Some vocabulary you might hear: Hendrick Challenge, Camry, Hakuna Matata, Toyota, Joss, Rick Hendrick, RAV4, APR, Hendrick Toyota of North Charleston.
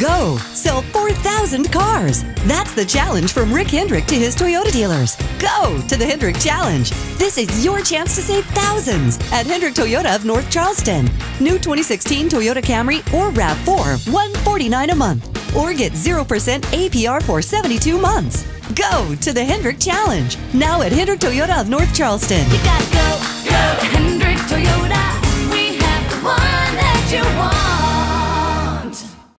Go! Sell 4,000 cars! That's the challenge from Rick Hendrick to his Toyota dealers. Go to the Hendrick Challenge! This is your chance to save thousands at Hendrick Toyota of North Charleston. New 2016 Toyota Camry or RAV4, $149 a month. Or get 0% APR for 72 months. Go to the Hendrick Challenge! Now at Hendrick Toyota of North Charleston. You gotta go! Go to Hendrick Toyota! We have the one that you want!